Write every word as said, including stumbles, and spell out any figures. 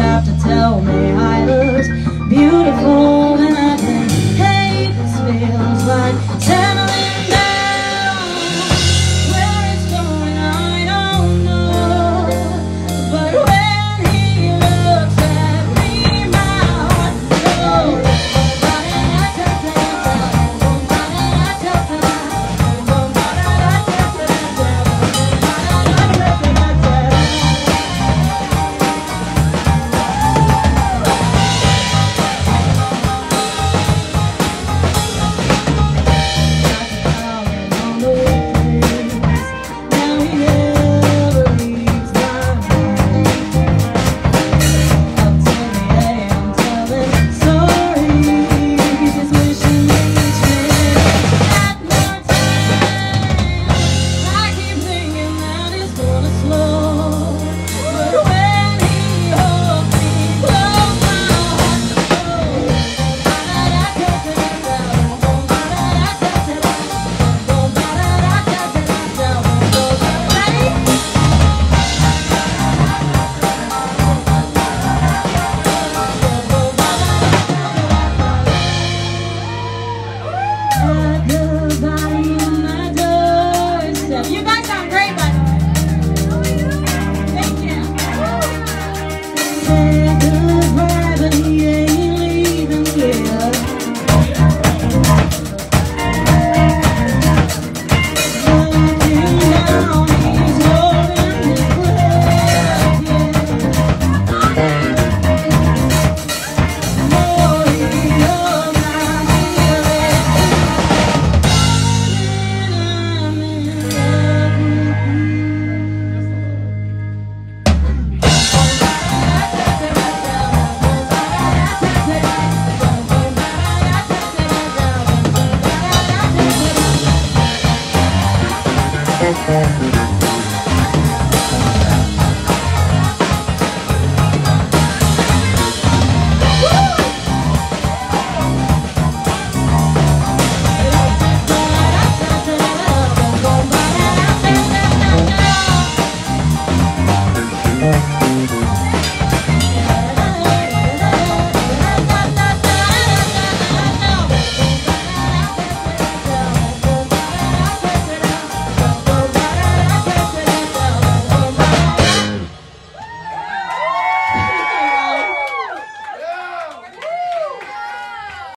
stop to tell me.